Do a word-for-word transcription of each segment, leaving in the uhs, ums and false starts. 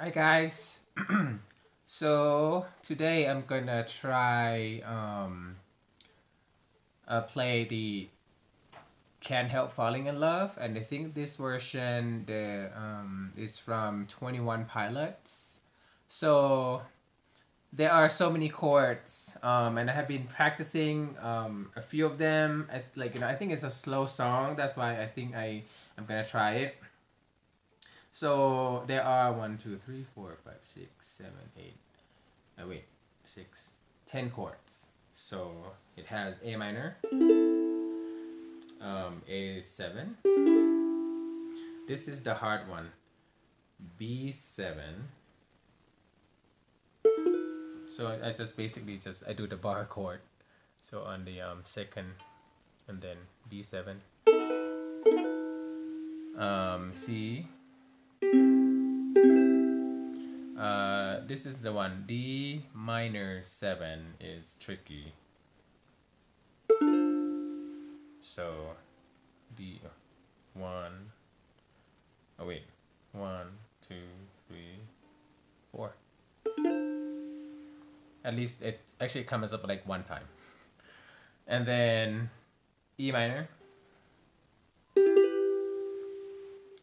Hi guys. So today I'm gonna try um, uh, play the Can't Help Falling in Love, and I think this version the, um, is from Twenty One Pilots. So there are so many chords, um, and I have been practicing um, a few of them. I, like you know, I think it's a slow song, that's why I think I I'm gonna try it. So there are one, two, three, four, five, six, seven, eight. Oh wait, six, ten chords. So it has A minor, um, A seven. This is the hard one, B seven. So I just basically just I do the bar chord. So on the um, second, and then B seven, um, C. Uh, this is the one. D minor seven is tricky. So D one. Oh wait, one, two, three, four. At least it actually comes up like one time, and then E minor.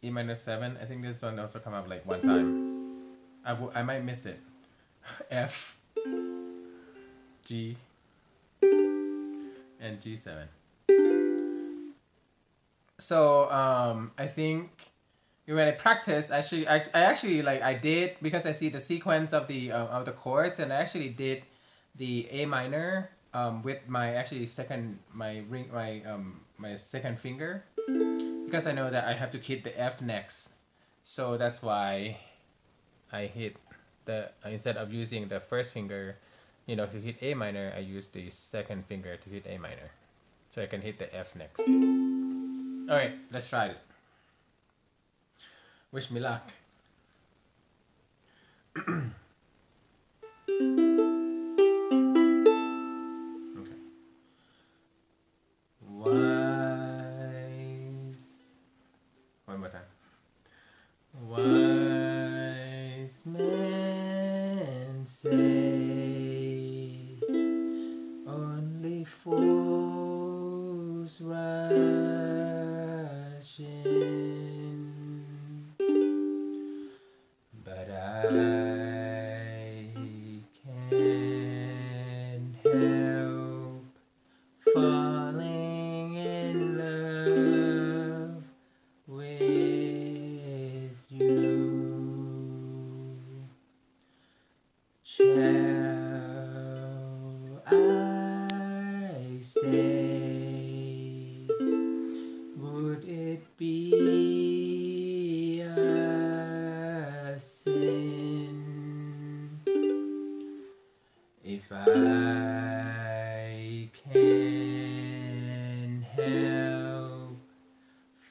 E minor seven. I think this one also come up like one time. I, w I might miss it. F, G, and G seven. So um, I think when I practice, actually, I, I actually like I did because I see the sequence of the uh, of the chords, and I actually did the A minor um, with my actually second my ring my um, my second finger. Because I know that I have to hit the F next, so that's why I hit the instead of using the first finger, you know, to hit A minor, I use the second finger to hit A minor, so I can hit the F next. All right, let's try it. Wish me luck. Wise men say only fools rush in, but I can't help falling in love with shall I stay? Would it be a sin if I can help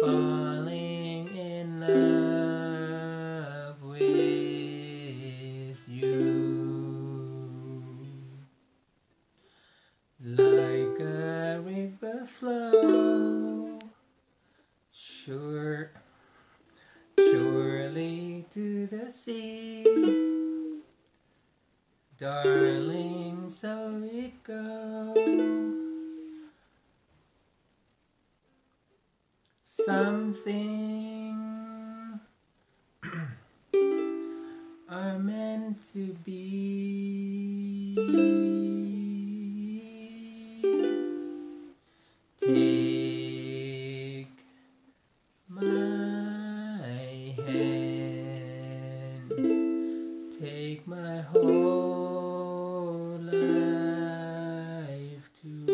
falling in love with you? Like a river flow, sure, surely to the sea, darling, so it goes. Something are meant to be. Take my hand, take my whole life too,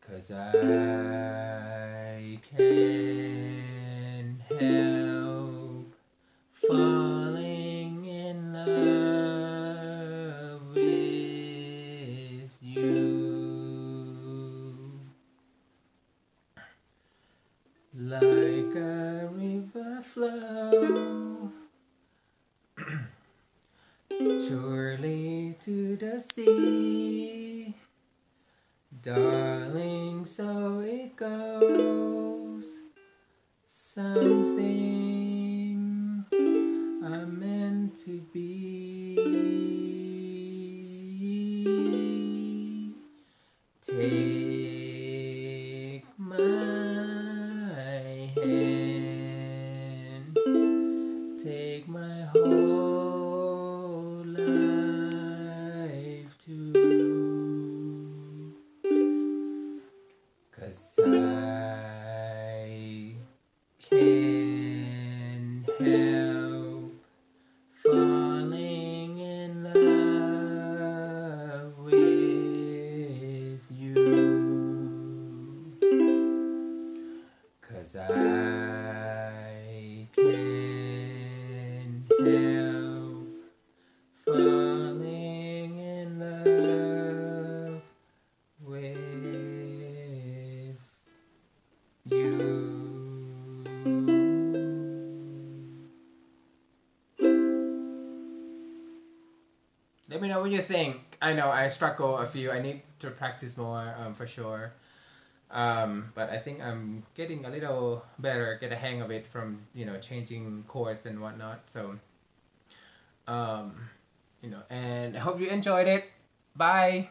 'cause I can't help falling in love with you. Like a river flow, surely to the sea, darling, so it goes. Something help falling in love with you, 'cause I can't help falling in love with you. Let me know what you think. I know I struggle a few. I need to practice more um, for sure. Um, but I think I'm getting a little better, get a hang of it from, you know, changing chords and whatnot. So, um, you know, and I hope you enjoyed it. Bye.